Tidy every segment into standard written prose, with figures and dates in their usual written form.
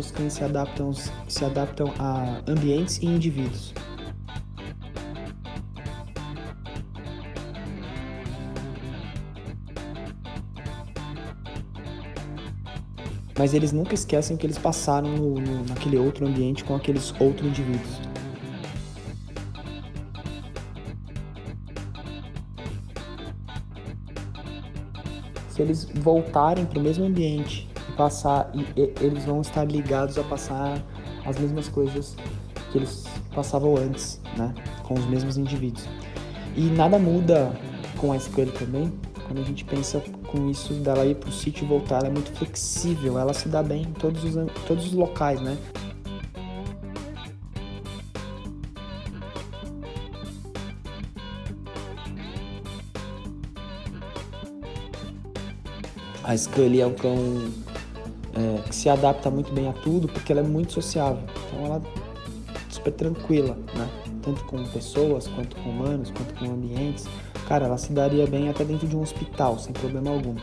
que os cães se adaptam a ambientes e indivíduos. Mas eles nunca esquecem o que eles passaram naquele outro ambiente com aqueles outros indivíduos. Se eles voltarem para o mesmo ambiente e eles vão estar ligados a passar as mesmas coisas que eles passavam antes, né? Com os mesmos indivíduos. E nada muda com a escolha também. Quando a gente pensa com isso, dela ir pro sítio e voltar, ela é muito flexível, ela se dá bem em todos os locais, né? A Scully é um cão que se adapta muito bem a tudo, porque ela é muito sociável, então ela é super tranquila, né? Tanto com pessoas, quanto com humanos, quanto com ambientes. Cara, ela se daria bem até dentro de um hospital, sem problema algum.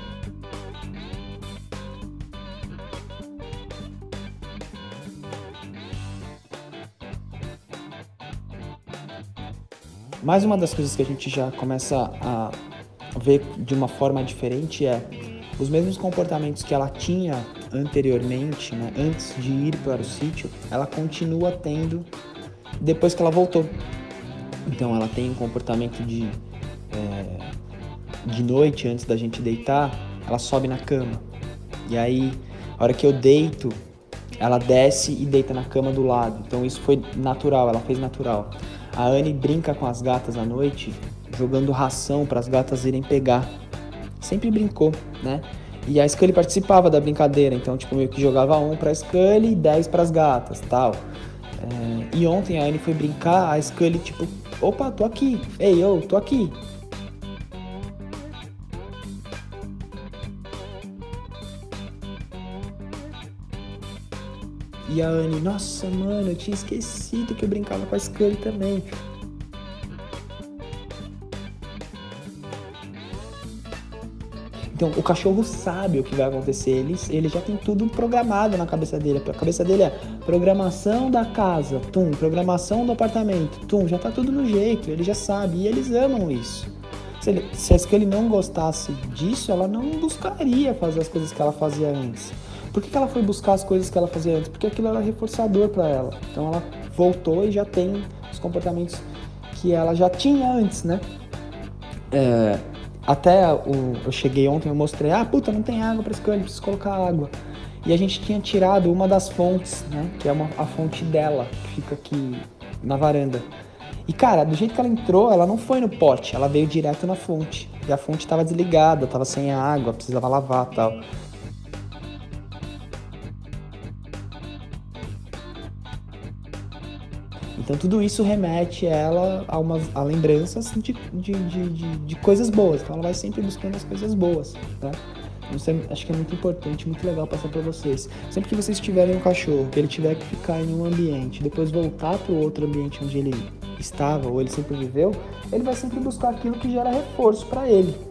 Mais uma das coisas que a gente já começa a ver de uma forma diferente é os mesmos comportamentos que ela tinha anteriormente, né, antes de ir para o sítio, ela continua tendo depois que ela voltou. Então ela tem um comportamento de noite, antes da gente deitar, ela sobe na cama. E aí, a hora que eu deito, ela desce e deita na cama do lado. Então isso foi natural, ela fez natural. A Anne brinca com as gatas à noite, jogando ração para as gatas irem pegar. Sempre brincou, né? E a Scully participava da brincadeira, então tipo meio que jogava 1 para a Scully e 10 para as gatas, tal. E ontem a Anne foi brincar, a Scully tipo, opa, tô aqui, ei, eu tô aqui. E a Anne, nossa, mano, eu tinha esquecido que eu brincava com a Scully também. Então, o cachorro sabe o que vai acontecer, ele já tem tudo programado na cabeça dele. A cabeça dele é programação da casa, tum, programação do apartamento, tum, já tá tudo no jeito, ele já sabe, e eles amam isso. Se a Scully não gostasse disso, ela não buscaria fazer as coisas que ela fazia antes. Por que ela foi buscar as coisas que ela fazia antes? Porque aquilo era reforçador para ela. Então ela voltou e já tem os comportamentos que ela já tinha antes, né? Eu cheguei ontem, eu mostrei, puta, não tem água para Scully, preciso colocar água. E a gente tinha tirado uma das fontes, né? Que é a fonte dela, que fica aqui na varanda. E cara, do jeito que ela entrou, ela não foi no pote, ela veio direto na fonte. E a fonte tava desligada, tava sem água, precisava lavar e tal. Então tudo isso remete ela a lembranças de coisas boas. Então ela vai sempre buscando as coisas boas, tá? Acho que é muito importante, muito legal passar para vocês. Sempre que vocês tiverem um cachorro, que ele tiver que ficar em um ambiente, depois voltar para o outro ambiente onde ele estava ou ele sempre viveu, ele vai sempre buscar aquilo que gera reforço para ele.